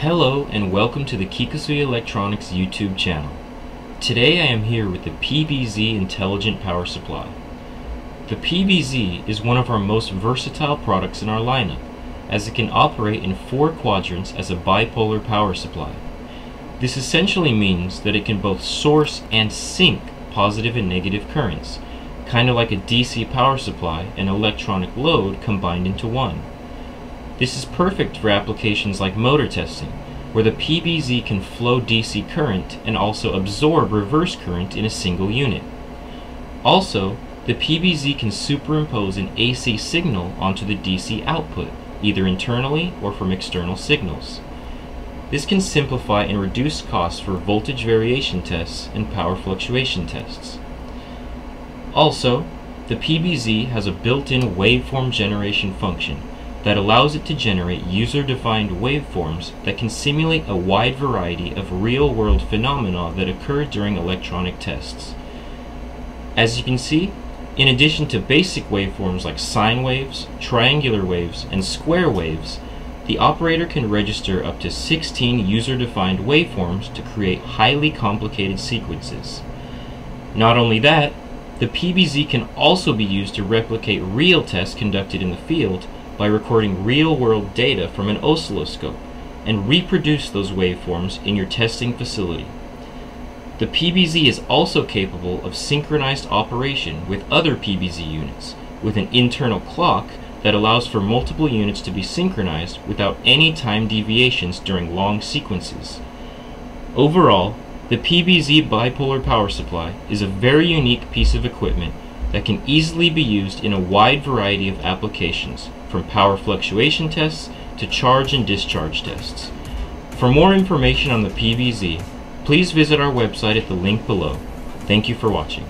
Hello and welcome to the Kikusui Electronics YouTube channel. Today I am here with the PBZ Intelligent Power Supply. The PBZ is one of our most versatile products in our lineup, as it can operate in 4 quadrants as a bipolar power supply. This essentially means that it can both source and sink positive and negative currents, kind of like a DC power supply and electronic load combined into one. This is perfect for applications like motor testing, where the PBZ can flow DC current and also absorb reverse current in a single unit. Also, the PBZ can superimpose an AC signal onto the DC output, either internally or from external signals. This can simplify and reduce costs for voltage variation tests and power fluctuation tests. Also, the PBZ has a built-in waveform generation function that allows it to generate user-defined waveforms that can simulate a wide variety of real-world phenomena that occur during electronic tests. As you can see, in addition to basic waveforms like sine waves, triangular waves, and square waves, the operator can register up to 16 user-defined waveforms to create highly complicated sequences. Not only that, the PBZ can also be used to replicate real tests conducted in the field by recording real-world data from an oscilloscope and reproduce those waveforms in your testing facility. The PBZ is also capable of synchronized operation with other PBZ units, with an internal clock that allows for multiple units to be synchronized without any time deviations during long sequences. Overall, the PBZ bipolar power supply is a very unique piece of equipment that can easily be used in a wide variety of applications, from power fluctuation tests to charge and discharge tests. For more information on the PBZ, please visit our website at the link below. Thank you for watching.